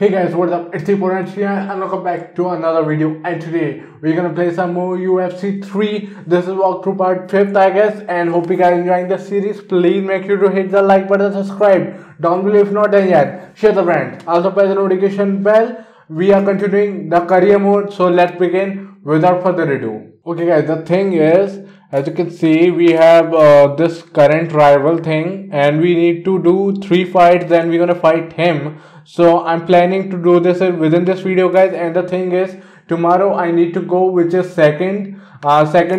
Hey guys, what's up? It's Poru99 and welcome back to another video. And today we're gonna play some more UFC 3. This is walkthrough part 5th, I guess. And hope you guys are enjoying the series. Please make sure to hit the like button, subscribe down below if not done yet, share the brand, also press the notification bell. We are continuing the career mode, so let's begin without further ado. Okay, guys, the thing is, as you can see, we have this current rival thing, and we need to do 3 fights. Then we're gonna fight him. So I'm planning to do this within this video, guys. And the thing is, tomorrow I need to go, which is 2nd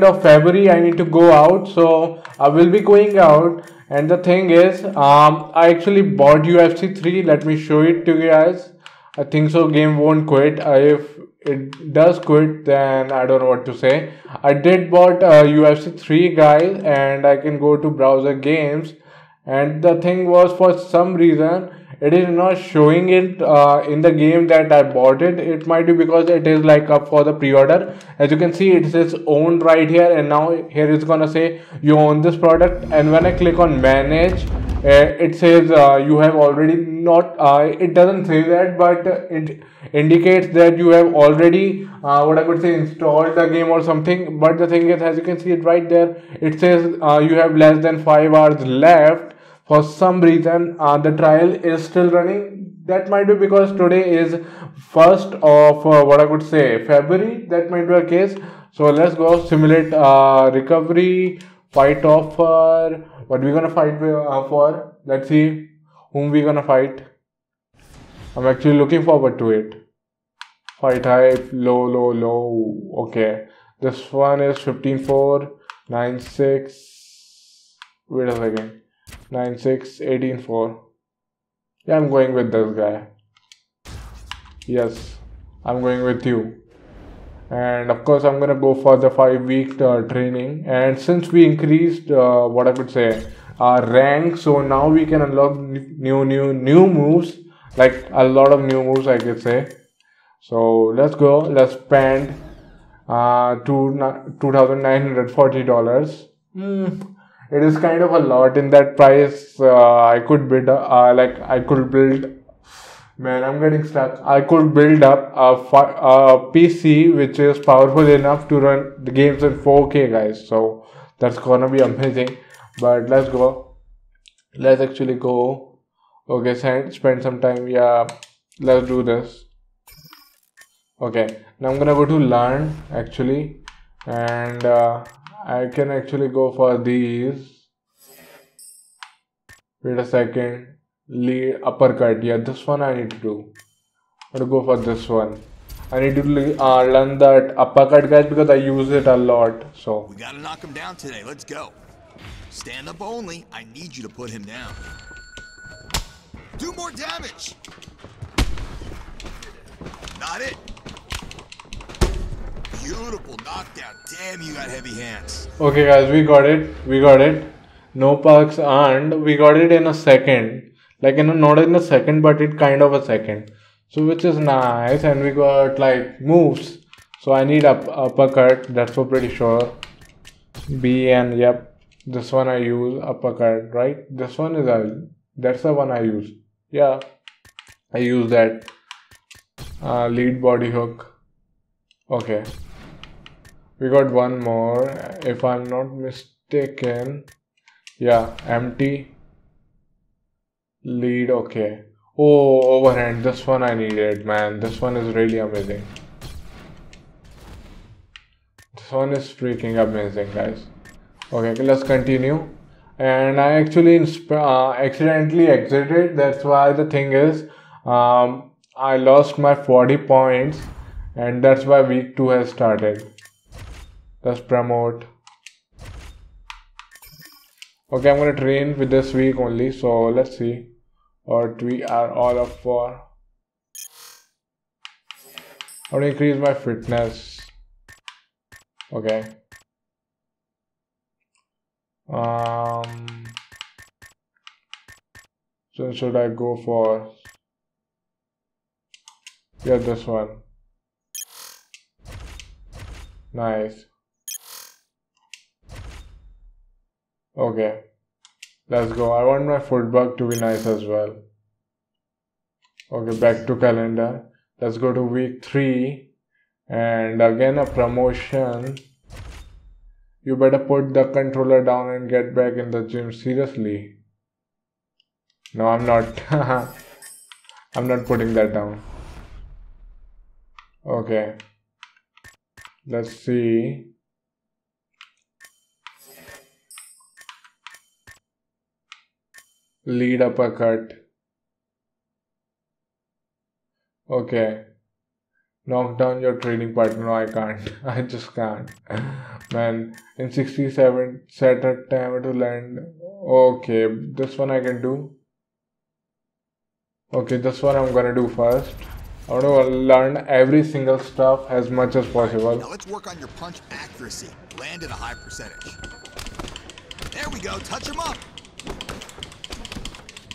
of February. I need to go out, so I will be going out. And the thing is, I actually bought UFC 3. Let me show it to you guys. I think so. Game won't quit. If it does quit, then I don't know what to say. I did bought UFC 3, guys, and I can go to browser games. And the thing was, for some reason, it is not showing it in the game that I bought it. It might be because it is like up for the pre-order. As you can see, it says owned right here, and now here it's gonna say you own this product. And when I click on manage, it says you have already not. It doesn't say that, but it indicates that you have already what I could say, installed the game or something. But the thing is, as you can see it right there, it says you have less than 5 hours left. For some reason, the trial is still running. That might be because today is 1st of what I could say, February. That might be a case. So let's go simulate recovery, fight offer. What we're gonna fight for? Let's see whom we're gonna fight. I'm actually looking forward to it. Fight hype, low, low, low. Okay, this one is 15-4, 9-6. Wait a second. 9-6, 18-4. Yeah, I'm going with this guy. Yes, I'm going with you. And of course, I'm gonna go for the 5-week training. And since we increased what I could say, our rank, so now we can unlock new moves, like a lot of new moves, I could say. So let's go. Let's spend $2,940. It is kind of a lot. In that price, I could build like I could build, man, I'm getting stuck. I could build up a PC which is powerful enough to run the games in 4K, guys. So that's gonna be amazing. But let's go. Let's actually go. Okay, spend some time. Yeah, let's do this. Okay, now I'm gonna go to learn actually, and I can actually go for these. Wait a second. Lead uppercut. Yeah, this one I need to do. I'm gonna go for this one. I need to learn that uppercut, guys, because I use it a lot. So we gotta knock him down today. Let's go. Stand up only. I need you to put him down. Do more damage. Not it. Beautiful knockdown. Damn, you got heavy hands. Okay, guys, we got it. We got it. No pucks earned. We got it in a second. Like, you know, not in a second, but it kind of a second. So, which is nice. And we got like moves. So, I need uppercut. That's for pretty sure. B and yep. This one I use. Uppercut, right? This one is that's the one I use. Yeah. I use that. Lead body hook. Okay. We got one more, if I'm not mistaken. Yeah, empty lead. Okay. Oh, overhand. This one I needed, man. This one is really amazing. This one is freaking amazing, guys. Okay, let's continue. And I actually accidentally exited. That's why the thing is, I lost my 40 points, and that's why week 2 has started. Let's promote. Okay, I'm gonna train with this week only, so let's see what we are all up for. I want to increase my fitness. Okay. So should I go for, yeah, this one. Nice. Okay, let's go. I want my footwork to be nice as well. Okay, back to calendar. Let's go to week 3 and again a promotion. You better put the controller down and get back in the gym. Seriously. No, I'm not. I'm not putting that down. Okay. Let's see. Lead uppercut. Okay. Knock down your training partner. No, I can't. I just can't. Man, in 67, set a timer to land. Okay, this one I can do. Okay, this one I'm gonna do first. I want to learn every single stuff as much as possible. Now let's work on your punch accuracy. Land at a high percentage. There we go. Touch him up.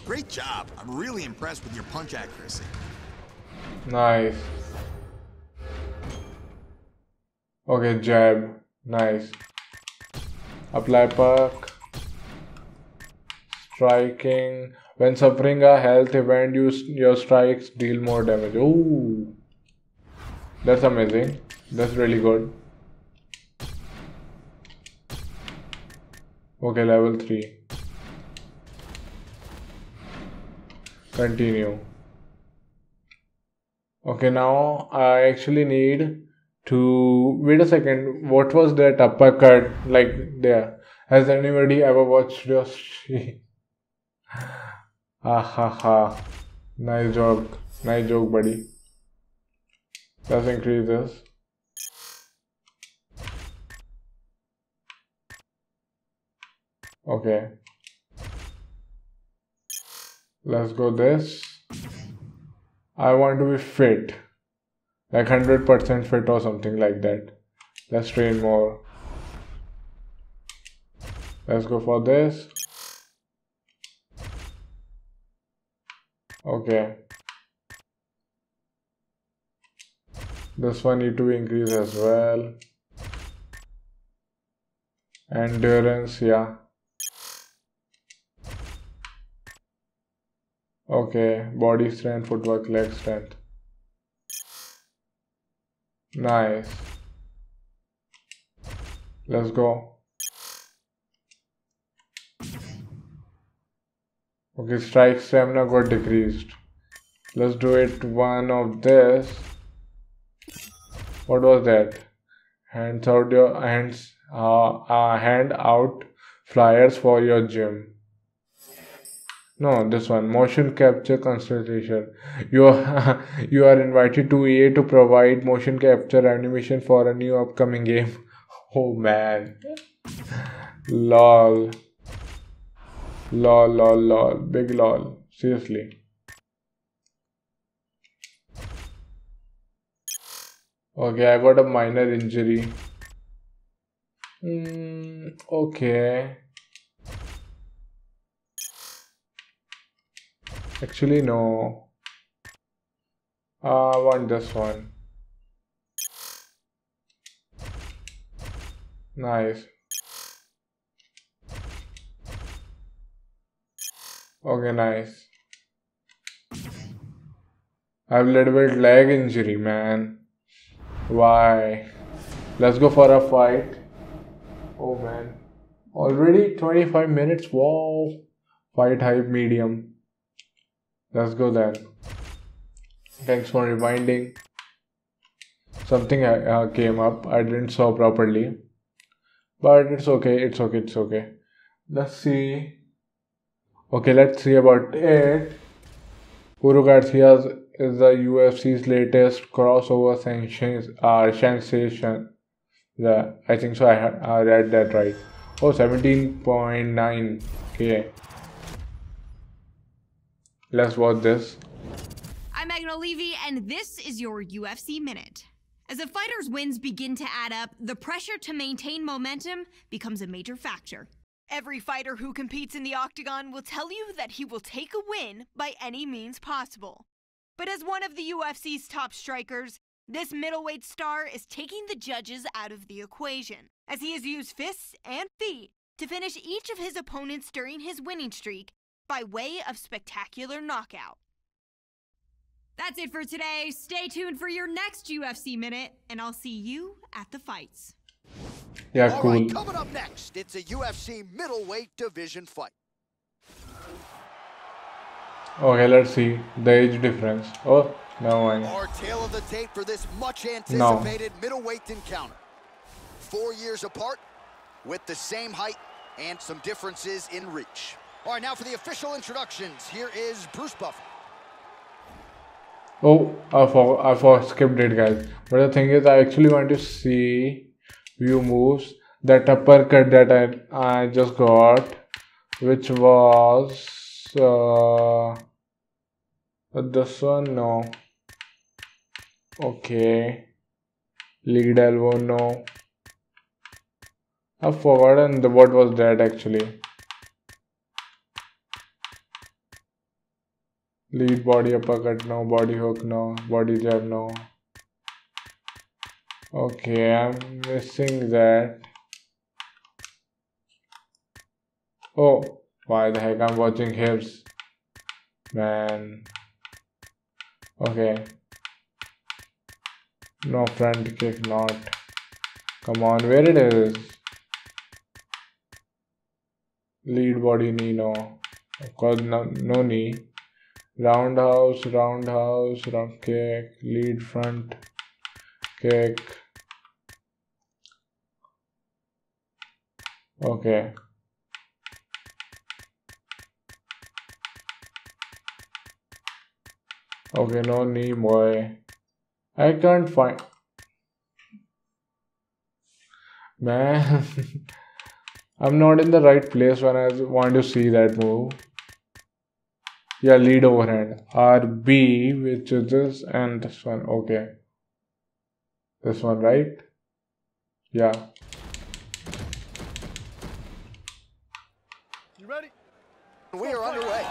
Great job. I'm really impressed with your punch accuracy. Nice. Okay, jab. Nice. Apply puck. Striking. When suffering a health event, your strikes deal more damage. Ooh. That's amazing. That's really good. Okay, level 3. Continue. Okay, now I actually need to wait a second. What was that uppercut like there? Has anybody ever watched your stream? Ha. Nice joke. Nice joke, buddy. Let's increase this. Okay. Let's go this. I want to be fit. Like 100% fit or something like that. Let's train more. Let's go for this. Okay. This one need to increase as well. Endurance, yeah. Okay, body strength, footwork, leg strength. Nice. Let's go. Okay, strike stamina got decreased. Let's do it one of this. What was that? Hands out your hands. Hand out flyers for your gym. No, this one. Motion capture consultation. You are invited to EA to provide motion capture animation for a new upcoming game. Oh man. Lol. Lol, lol, lol. Big lol. Seriously. Okay, I got a minor injury. Okay. Actually, no. I want this one. Nice. Okay, nice. I have a little bit leg injury, man. Why? Let's go for a fight. Oh, man. Already 25 minutes. Wow. Fight hype medium. Let's go then. Thanks for reminding. Something came up. I didn't saw properly. But it's okay. It's okay. It's okay. Let's see. Okay, let's see about it. Poru99 is the UFC's latest crossover sensation. Yeah, I think so. I read that right. Oh, 17.9k. Let's watch this. I'm Megan Levy, and this is your UFC Minute. As a fighter's wins begin to add up, the pressure to maintain momentum becomes a major factor. Every fighter who competes in the octagon will tell you that he will take a win by any means possible. But as one of the UFC's top strikers, this middleweight star is taking the judges out of the equation, as he has used fists and feet to finish each of his opponents during his winning streak, by way of spectacular knockout. That's it for today. Stay tuned for your next UFC Minute, and I'll see you at the fights. Yeah, cool. All right, coming up next, it's a UFC middleweight division fight. Okay, let's see the age difference. Oh, no way. Our tale of the tape for this much anticipated middleweight encounter. 4 years apart, with the same height and some differences in reach. All right, now for the official introductions. Here is Bruce Buffer. Oh, I skipped it, guys. But the thing is, I actually want to see few moves. That uppercut that I just got, which was this one, no. Okay, lead elbow, no. I've forgotten what was that actually. Lead body uppercut, no. Body hook, no. Body jab, no. Okay, I'm missing that. Oh, why the heck I'm watching hips, man. Okay, no front kick, not. Come on, where it is? Lead body, knee, no. Of course, no knee. Roundhouse, roundhouse, round kick, lead front kick. Okay. Okay, no knee, boy. I can't find. Man, I'm not in the right place when I want to see that move. Yeah, lead overhand. RB, which is this and this one. Okay. This one, right? Yeah. You ready? We are underway.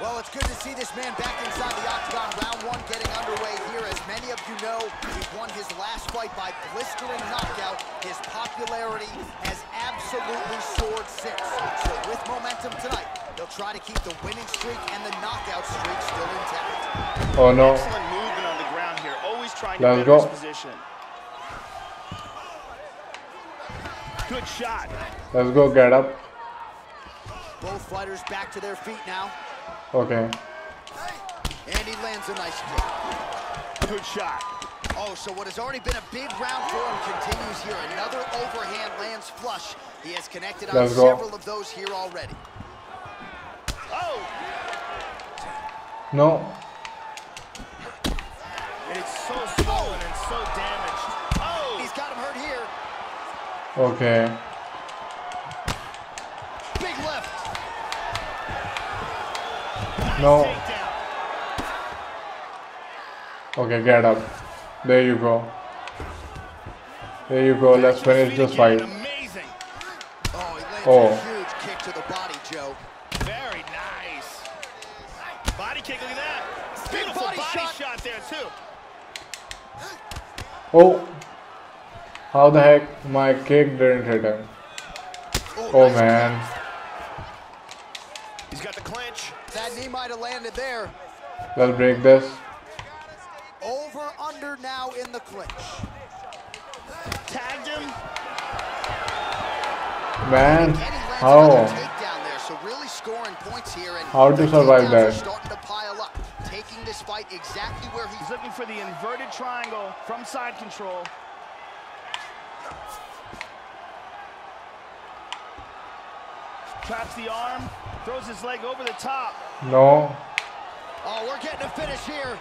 Well, it's good to see this man back inside the octagon. Round 1 getting underway here. As many of you know, he won his last fight by blistering knockout. His popularity has absolutely soared since. So with momentum tonight, they'll try to keep the winning streak and the knockout streak still intact. Oh, no. Excellent movement on the ground here. Always trying to better his position. Good shot. Let's go, get up. Both fighters back to their feet now. Okay. And he lands a nice kick. Good shot. Oh, so what has already been a big round for him continues here. Another overhand lands flush. He has connected on several of those here already. Oh! No. And it's so swollen and so damaged. Oh! He's got him hurt here. Okay. No. Okay, get up. There you go. There you go. Let's finish this fight. Oh. Huge kick to the body, Joe. Very nice. Body kick, look at that. Beautiful body shot there too. Oh. How the heck my kick didn't hit him? Oh man. He's got the clinch. That knee might have landed there. Let's break this. Over, under now in the clinch. Tagged him. Man, how? So really scoring points here, and how to survive that? Starting to pile up. Taking this fight exactly where he's looking for the inverted triangle from side control. Traps the arm, throws his leg over the top. No. Oh, we're getting a finish here.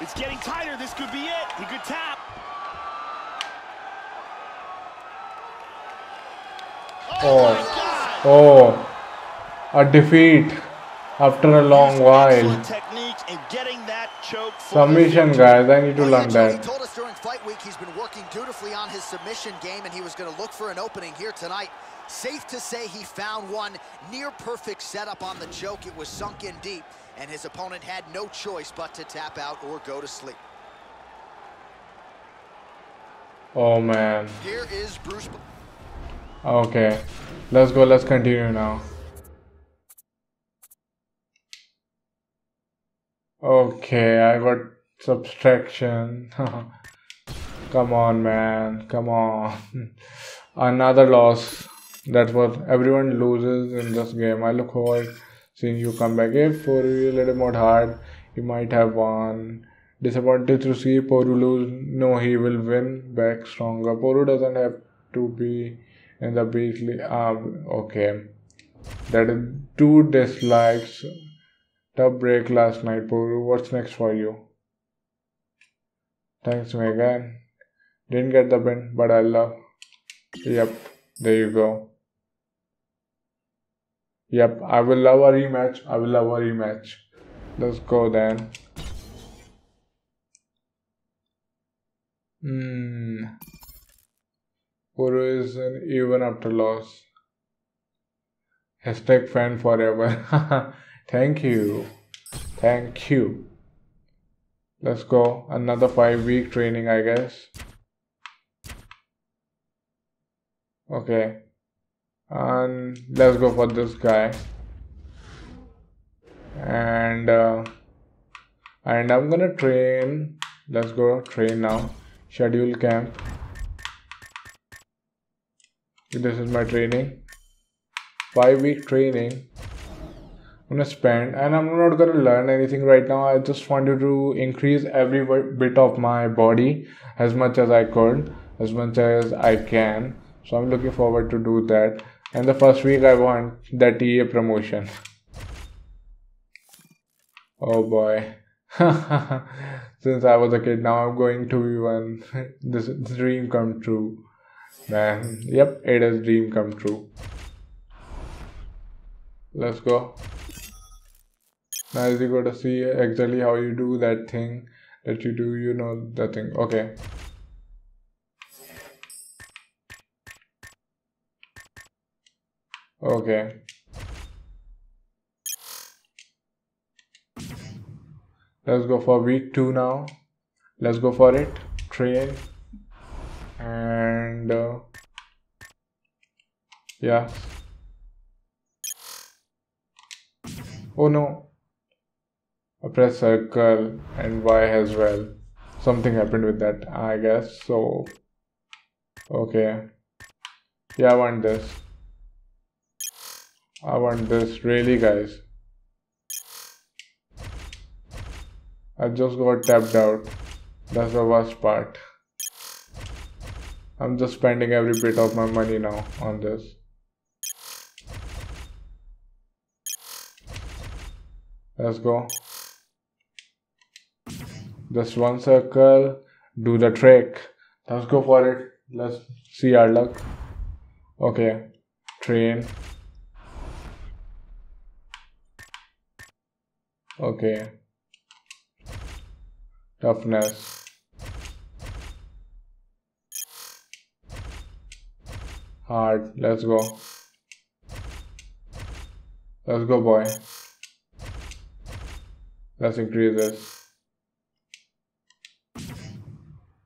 It's getting tighter. This could be it. He could tap. Oh. Oh. A defeat after a long while. Technique and getting that choke. Submission, guys. I need to learn that. Fight week, he's been working dutifully on his submission game, and he was going to look for an opening here tonight. Safe to say he found one. Near perfect setup on the choke. It was sunk in deep, and his opponent had no choice but to tap out or go to sleep. Oh man. Here is Bruce. Okay, let's go. Let's continue now. Okay, I got subtraction. Come on, man. Come on. Another loss. That's what everyone loses in this game. I look forward seeing you come back. If Poru is a little more hard, he might have won. Disappointed to see Poru lose. No, he will win back stronger. Poru doesn't have to be in the beastly. Okay. That is 2 dislikes. Tough break last night, Poru. What's next for you? Thanks, Megan. Didn't get the win, but I love. Yep, there you go. Yep, I will love a rematch. I will love a rematch. Let's go then. Poru is an even after loss. Hashtag fan forever. Thank you. Thank you. Let's go. Another 5-week training, I guess. Okay. And let's go for this guy. And I'm gonna train. Let's go train now. Schedule camp. This is my training. 5-week training. I'm gonna spend, and I'm not gonna learn anything right now. I just wanted to increase every bit of my body as much as I could, as much as I can. So I'm looking forward to do that. And the first week I want that EA promotion. Oh boy. Since I was a kid, now I'm going to be one. This is dream come true. Man, yep, it is dream come true. Let's go. Nice, you got to see exactly how you do that thing that you do, you know, that thing. Okay. Okay. Let's go for week 2 now. Let's go for it. Train. And yeah. Oh no. I press circle and Y as well. Something happened with that, I guess. So, okay. Yeah, I want this. I want this, really, guys. I just got tapped out. That's the worst part. I'm just spending every bit of my money now on this. Let's go. Just one circle, do the trick. Let's go for it. Let's see our luck. Okay, train. Okay. Toughness. Hard. Let's go. Let's go, boy. Let's increase this.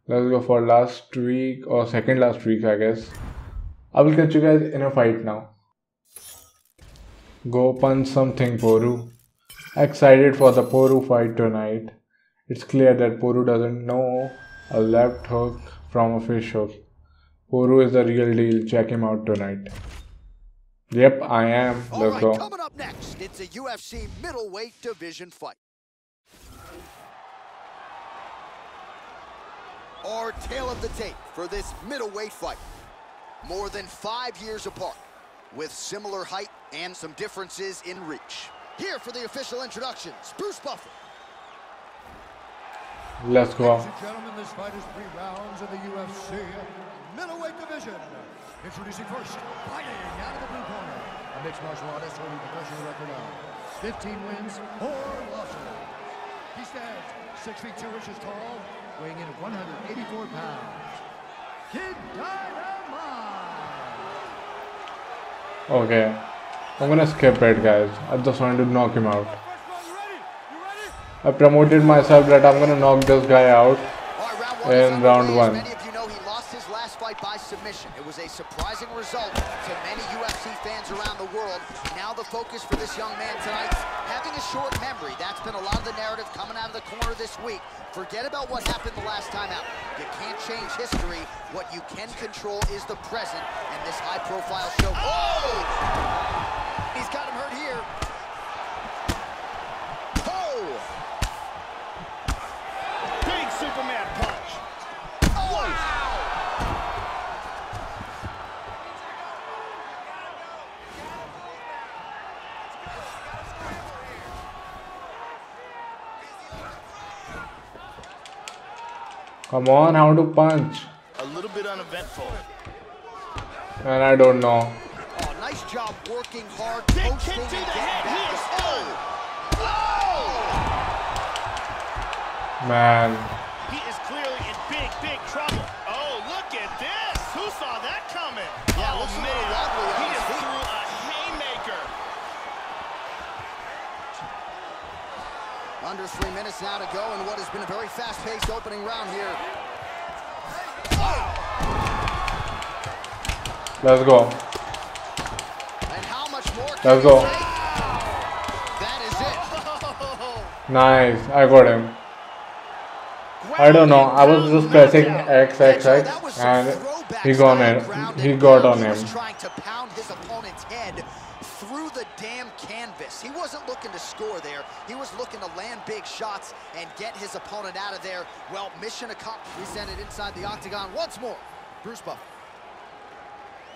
Let's go for last week or second last week, I guess. I will catch you guys in a fight now. Go punch something, Poru. Excited for the Poru fight tonight. It's clear that Poru doesn't know a left hook from a fish hook. Poru is the real deal. Check him out tonight. Yep, I am. Let's go. Coming up next, it's a UFC middleweight division fight. Our tale of the tape for this middleweight fight. More than 5 years apart, with similar height and some differences in reach. Here for the official introductions, Bruce Buffer. Let's go. Ladies and gentlemen, this fight is 3 rounds in the UFC middleweight division. Introducing first, fighting out of the blue corner, a mixed martial artist holding a professional record of 15 wins, 4 losses. He stands 6 feet 2 inches tall, weighing in at 184 pounds. Kid Dynamite! Okay. I'm gonna skip it, guys. I just wanted to knock him out. I promoted myself that I'm gonna knock this guy out in round 1. Many of you know he lost his last fight fight by submission. It was a surprising result to many UFC fans around the world. Now the focus for this young man tonight, having a short memory. That's been a lot of the narrative coming out of the corner this week. Forget about what happened the last time out. You can't change history. What you can control is the present, and this high-profile show. Oh! He's got him hurt here. Oh! Big Superman punch. Oh! Wow! Come on, how to punch? A little bit uneventful. And I don't know. Oh, nice job working hard. Big kick to the head. He is oh. Oh! Man. He is clearly in big trouble. Oh, look at this. Who saw that coming? Yeah, looks man. He is through a haymaker. Under 3 minutes now to go in what has been a very fast-paced opening round here. Let's go. And how much more can Let's go. Take? That is it. Nice. I got him. I don't know. I was just pressing X and he got it. He got on him. Trying to pound his opponent's head through the damn canvas. He wasn't looking to score there. He was looking to land big shots and get his opponent out of there. Well, mission accomplished. We send it inside the octagon once more. Bruce Buffer.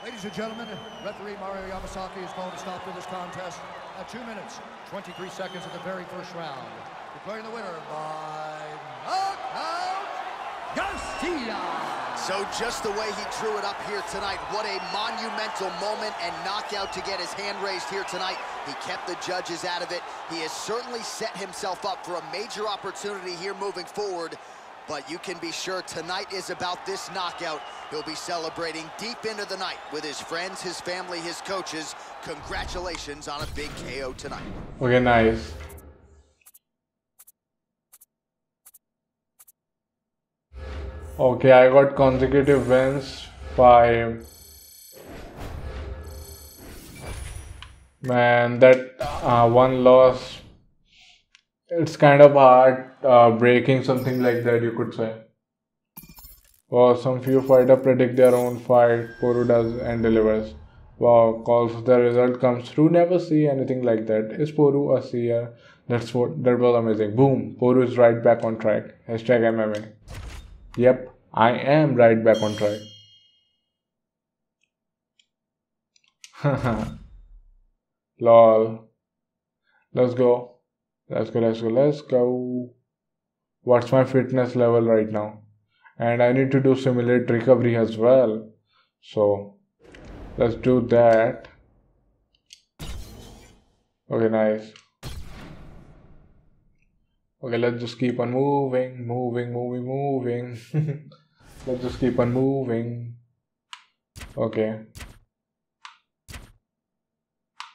Ladies and gentlemen, referee Mario Yamasaki is going to stop for this contest at 2 minutes, 23 seconds of the very first round. Declaring the winner by knockout, Garcia. So just the way he drew it up here tonight, what a monumental moment and knockout to get his hand raised here tonight. He kept the judges out of it. He has certainly set himself up for a major opportunity here moving forward. But you can be sure tonight is about this knockout. He'll be celebrating deep into the night with his friends, his family, his coaches. Congratulations on a big KO tonight. Okay, nice. Okay, I got consecutive wins, 5. Man, that one loss, it's kind of hard breaking something like that, you could say. Wow, some few fighters predict their own fight, Poru does and delivers. Wow, calls the result comes through, never see anything like that. Is Poru a seer? That was amazing. Boom, Poru is right back on track. Hashtag MMA. Yep, I am right back on track. Lol. Let's go. Let's go. What's my fitness level right now? And I need to do simulate recovery as well. So, let's do that. Okay, nice. Okay, let's just keep on moving. Let's just keep on moving. Okay.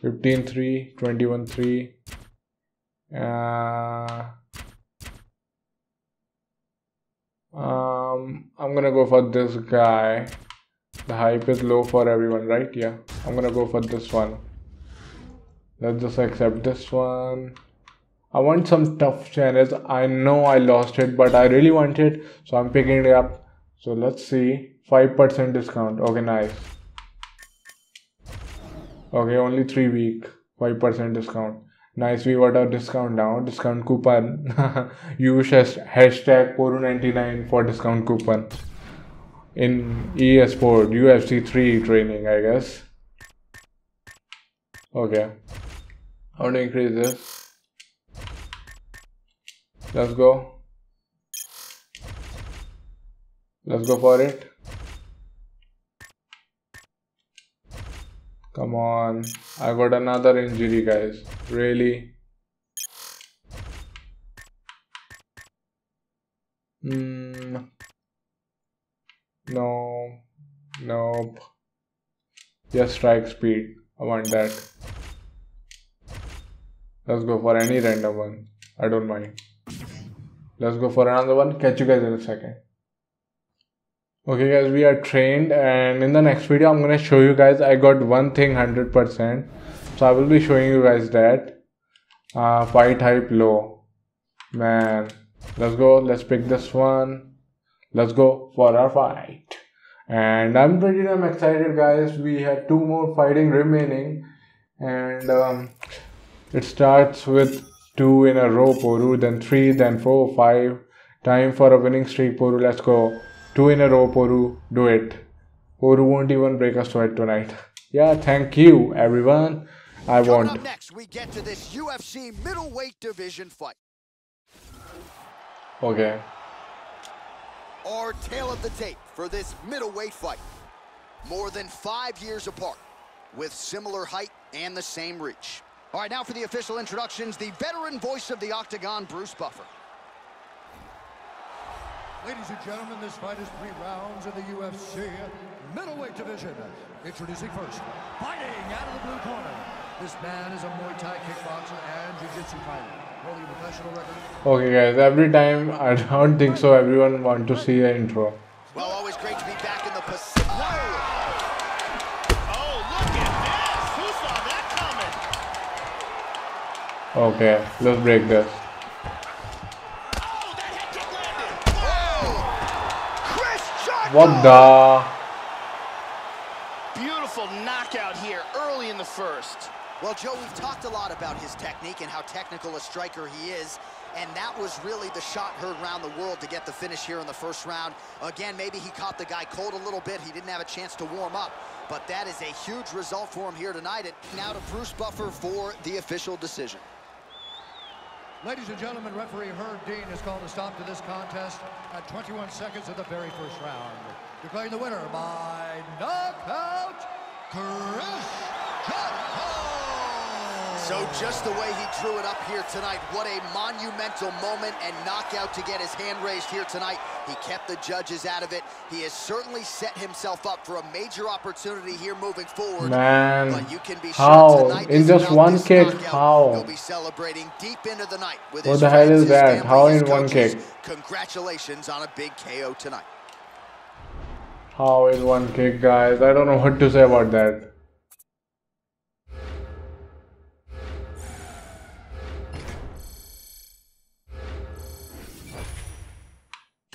15-3, 21-3. I'm gonna go for this guy. The hype is low for everyone, right? Yeah. I'm gonna go for this one. Let's just accept this one. I want some tough channels. I know I lost it, but I really want it, so I'm picking it up. So let's see. 5% discount. Okay, nice. Okay, only 3 weeks. 5% discount. Nice, we got our discount now. Discount coupon. Use hashtag Poru99 for discount coupon. In EA Sport, UFC 3 training, I guess. Okay. I want to increase this. Let's go. Let's go for it. Come on. I got another injury, guys. Really? No. Nope. Just strike speed. I want that. Let's go for any random one. I don't mind. Let's go for another one. Catch you guys in a second. Okay guys, we are trained, and in the next video I'm gonna show you guys I got one thing 100%, so I will be showing you guys that fight hype low, man. Let's go, let's pick this one, let's go for our fight. And I'm pretty damn excited guys. We have 2 more fighting remaining, and it starts with 2 in a row Poru, then 3, then 4, 5. Time for a winning streak Poru, let's go. 2 in a row Poru, do it. Poru won't even break a sweat tonight. Yeah, thank you everyone. I won't. Up next we get to this UFC middleweight division fight. Okay. Our tale of the tape for this middleweight fight. More than 5 years apart, with similar height and the same reach. All right, now for the official introductions, the veteran voice of the Octagon, Bruce Buffer. Ladies and gentlemen, this fight is 3 rounds in the UFC middleweight division. Introducing first, fighting out of the blue corner. This man is a Muay Thai kickboxer and jiu-jitsu fighter. Holding a professional record. Okay guys, every time, I don't think so everyone want to see the intro. Well, always great to be back in the Pacific. No! Oh, look at this! Who saw that coming? Okay, let's break this. What the? Beautiful knockout here early in the first. Well, Joe, we've talked a lot about his technique and how technical a striker he is, and that was really the shot heard around the world to get the finish here in the first round. Again, maybe he caught the guy cold a little bit. He didn't have a chance to warm up, but that is a huge result for him here tonight. And now to Bruce Buffer for the official decision. Ladies and gentlemen, referee Herb Dean has called a stop to this contest at 21 seconds of the very first round, declaring the winner by knockout, Chris. So just the way he drew it up here tonight, what a monumental moment and knockout to get his hand raised here tonight. He kept the judges out of it. He has certainly set himself up for a major opportunity here moving forward. Man, but you can be how? Sure in just one kick, knockout, how? He'll be celebrating deep into the night with what the hell is that? How in one kick? Congratulations on a big KO tonight. How in one kick, guys? I don't know what to say about that.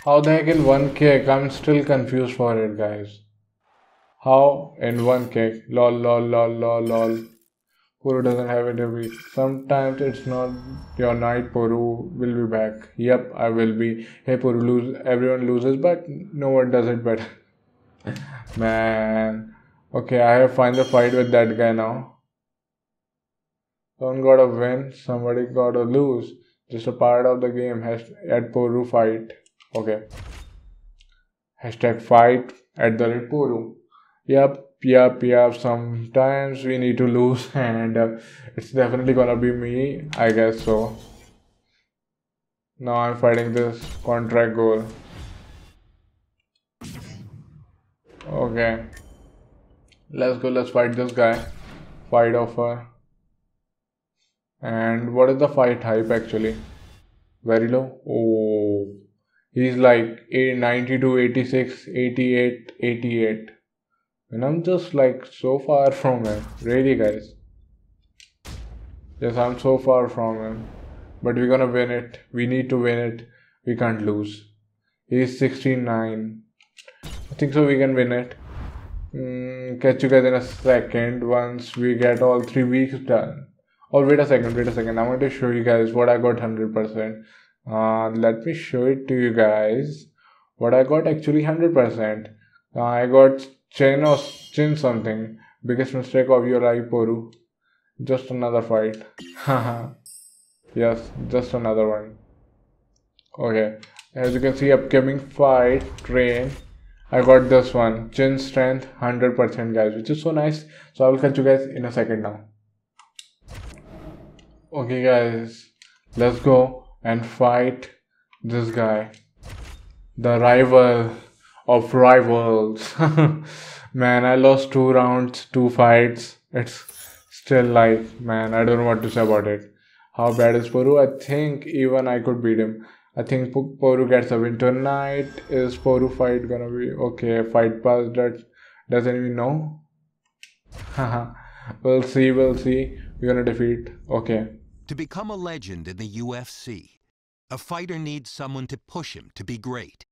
How the heck in one kick? I'm still confused for it, guys. How in one kick? Lol, lol, lol, lol, lol. Poru doesn't have it every week. Sometimes it's not your night, Poru. Will be back. Yep, I will be. Hey, Poru, lose. Everyone loses, but no one does it better. Man. Okay, I have find the fight with that guy now. Someone gotta win. Somebody gotta lose. Just a part of the game. At Poru fight. Okay. #fight@Poru. Yep. Sometimes we need to lose, and it's definitely gonna be me, I guess so. Now I'm fighting this contract goal. Okay. Let's go. Let's fight this guy. Fight offer. And what is the fight hype actually? Very low. Oh. He's like 92, 86, 88, 88. And I'm just like so far from him. Really, guys. Yes, I'm so far from him. But we're gonna win it. We need to win it. We can't lose. He's 69. I think so we can win it. Catch you guys in a second once we get all 3 weeks done. Oh, wait a second. I want to show you guys what I got 100%. Let me show it to you guys what I got actually 100%. I got chin something. Biggest mistake of your life, Poru. Just another fight. Yes, just another one. Okay, as you can see, upcoming fight train. I got this one, chin strength 100%, guys, which is so nice. So I will catch you guys in a second now. Okay guys, let's go and fight this guy, the rival of rivals. Man, I lost 2 rounds, 2 fights. It's still like, man, I don't know what to say about it. How bad is Poru? I think even I could beat him. I I think Poru gets a win tonight. Is Poru fight gonna be okay? Fight pass that doesn't even know. Haha. We'll see. We'll see. We're gonna defeat. Okay. To become a legend in the UFC, a fighter needs someone to push him to be great.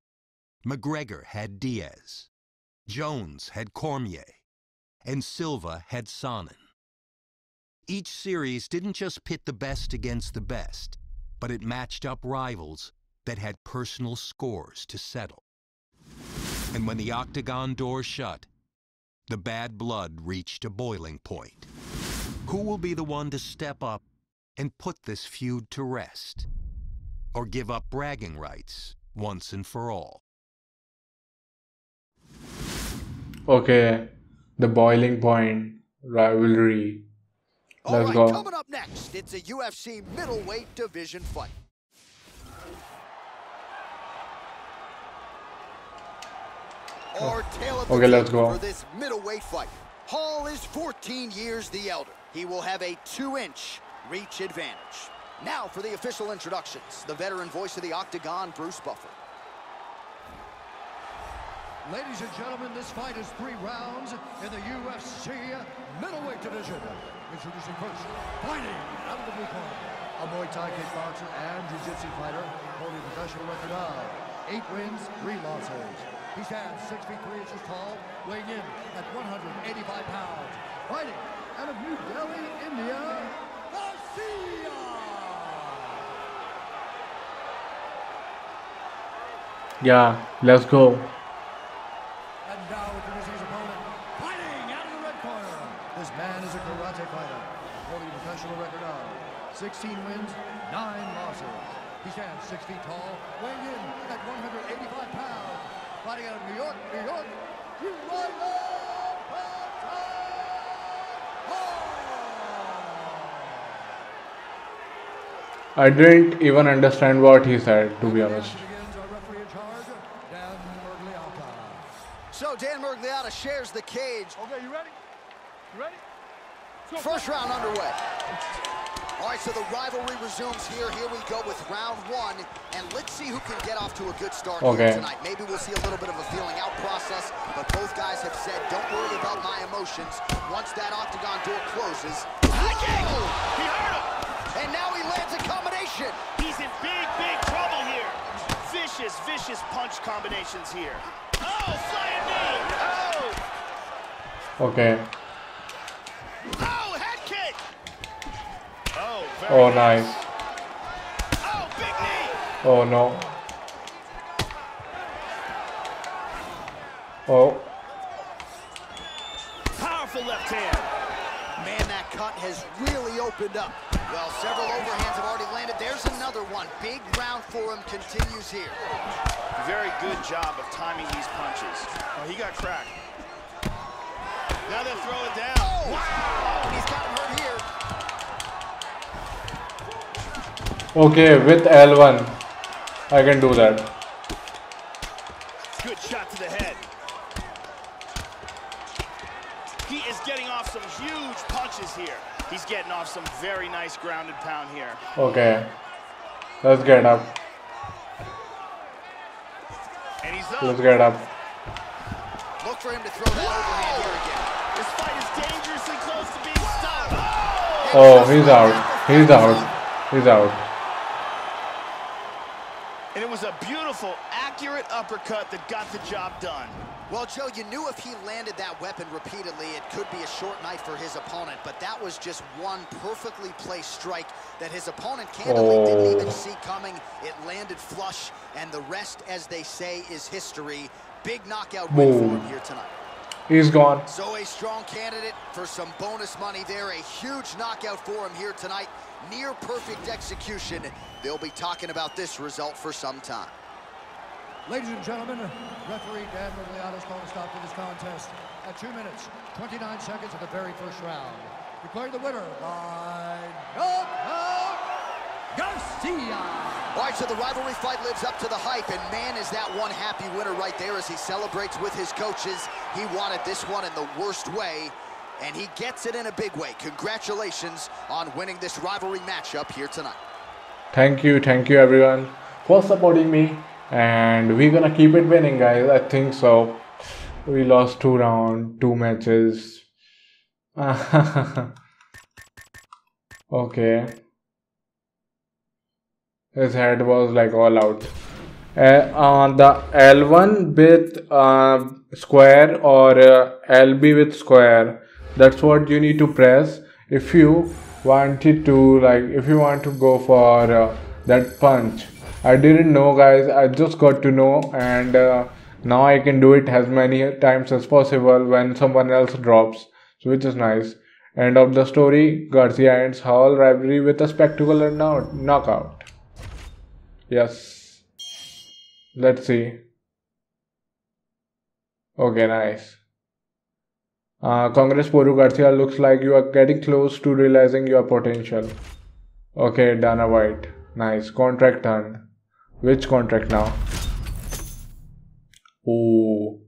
McGregor had Diaz, Jones had Cormier, and Silva had Sonnen. Each series didn't just pit the best against the best, but it matched up rivals that had personal scores to settle. And when the octagon door shut, the bad blood reached a boiling point. Who will be the one to step up and put this feud to rest, or give up bragging rights once and for all? Okay, the boiling point rivalry. Let's go. Coming up next, it's a UFC middleweight division fight. Okay, let's go. For this middleweight fight, Hall is 14 years the elder. He will have a 2-inch reach advantage. Now for the official introductions, the veteran voice of the Octagon, Bruce Buffer. Ladies and gentlemen, this fight is 3 rounds in the UFC middleweight division. Introducing first, fighting out of the blue corner, a Muay Thai kickboxer and jiu-jitsu fighter holding a professional record of 8 wins, 3 losses. He stands 6 feet 3 inches tall, weighing in at 185 pounds. Fighting out of New Delhi, India, Garcia. Yeah, let's go. This man is a karate fighter, holding a professional record of 16 wins, 9 losses. He stands 6 feet tall, weighing in at 185 pounds. Fighting out of New York, New York, you right now! I didn't even understand what he said, to be honest. Dan Mugliano. So Dan Mugliano shares the cage. Okay, you ready? You ready? First round underway. All right, so the rivalry resumes here. Here we go with round 1, and let's see who can get off to a good start here tonight. Maybe we'll see a little bit of a feeling out process, but both guys have said, don't worry about my emotions. Once that octagon door closes, he hurt him. And now he lands a combination. He's in big, big trouble here. Vicious, vicious punch combinations here. Oh, flying knee. Oh. Okay. Oh, nice. Oh, big knee. Oh, no. Oh. Powerful left hand. Man, that cut has really opened up. Well, several overhands have already landed. There's another one. Big round for him continues here. Very good job of timing these punches. Oh, he got cracked. Now they'll throw it down. Oh, wow. He's got him hurt here. Okay, with L1, I can do that. Good shot to the head. He is getting off some huge punches here. He's getting off some very nice grounded pound here. Okay, let's get up. And he's up. Let's get up. Look for him to throw that overhand here again. This fight is dangerously close to being stopped. Oh, he's out. He's out. He's out. And it was a beautiful, accurate uppercut that got the job done. Well, Joe, you knew if he landed that weapon repeatedly, it could be a short night for his opponent, but that was just one perfectly placed strike that his opponent candidly didn't even see coming. It landed flush, and the rest, as they say, is history. Big knockout win for him here tonight. He's gone. So a strong candidate for some bonus money there. A huge knockout for him here tonight. Near perfect execution. They'll be talking about this result for some time. Ladies and gentlemen, referee Dan Mugliano is going to stop to this contest at 2 minutes, 29 seconds of the very first round. Declaring the winner by knockout, Garcia. All right, so the rivalry fight lives up to the hype, and man, is that one happy winner right there as he celebrates with his coaches. He wanted this one in the worst way, and he gets it in a big way. Congratulations on winning this rivalry matchup here tonight. Thank you everyone for supporting me, and we're gonna keep it winning, guys. I think so. We lost 2 rounds, 2 matches. Okay, his head was like all out. On the L1 with square or LB with square, that's what you need to press if you wanted to, like, if you want to go for that punch. I didn't know, guys, I just got to know, and now I can do it as many times as possible when someone else drops, so which is nice. End of the story, Garcia ends Hall rivalry with a spectacular knockout. Yes. Let's see. Okay, nice. Congrats, Poru Garcia. Looks like you are getting close to realizing your potential. Okay, Dana White. Nice. Contract earned. Which contract now? Ooh.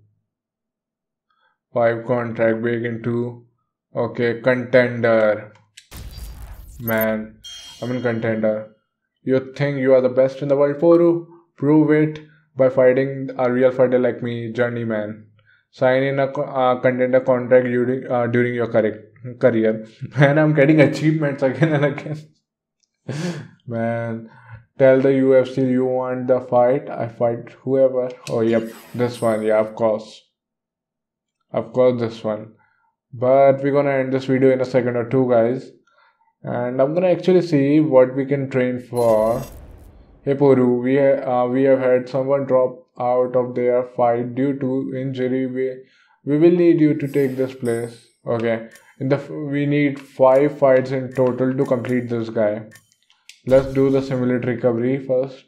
5 contract break into... Okay, contender. Man, I'm in contender. You think you are the best in the world, Poru? Prove it by fighting a real fighter like me, journeyman. Sign in a contender contract during your career. Man, I'm getting achievements again and again. Man, tell the UFC you want the fight. I fight whoever. Oh, yep, this one. Yeah, of course. Of course, this one. But we're gonna end this video in a second or two, guys, and I'm gonna actually see what we can train for. Hey Poru, we have had someone drop out of their fight due to injury. We will need you to take this place. Okay, we need 5 fights in total to complete this guy. Let's do the simulate recovery first,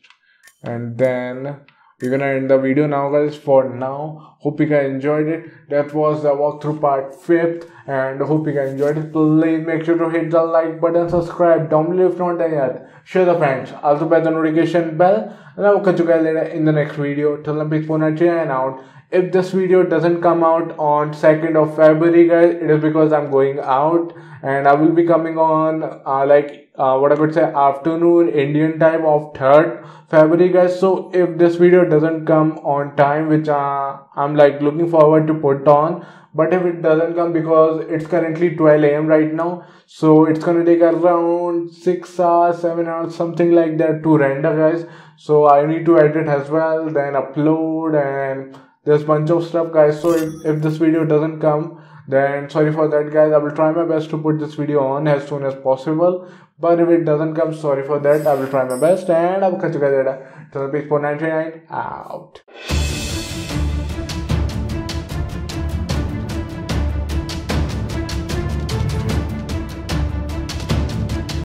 and then we're gonna end the video now, guys. For now, hope you guys enjoyed it. That was the walkthrough part 5th, and hope you guys enjoyed it. Please make sure to hit the like button, subscribe down below if not done yet, share the friends, also press the notification bell, and I will catch you guys later in the next video. Till then, Poru99 out. If this video doesn't come out on 2nd of February, guys, it is because I'm going out, and I will be coming on what I could say, afternoon Indian time of 3rd February, guys. So if this video doesn't come on time, which I'm like looking forward to put on, but if it doesn't come, because it's currently 12 AM right now, so it's gonna take around 6 hours, 7 hours, something like that to render, guys. So I need to edit as well, then upload, and there's a bunch of stuff, guys. So if this video doesn't come, then sorry for that, guys. I will try my best to put this video on as soon as possible, but if it doesn't come, sorry for that. I will try my best, and I will catch you guys later. Till then, Poru99 out.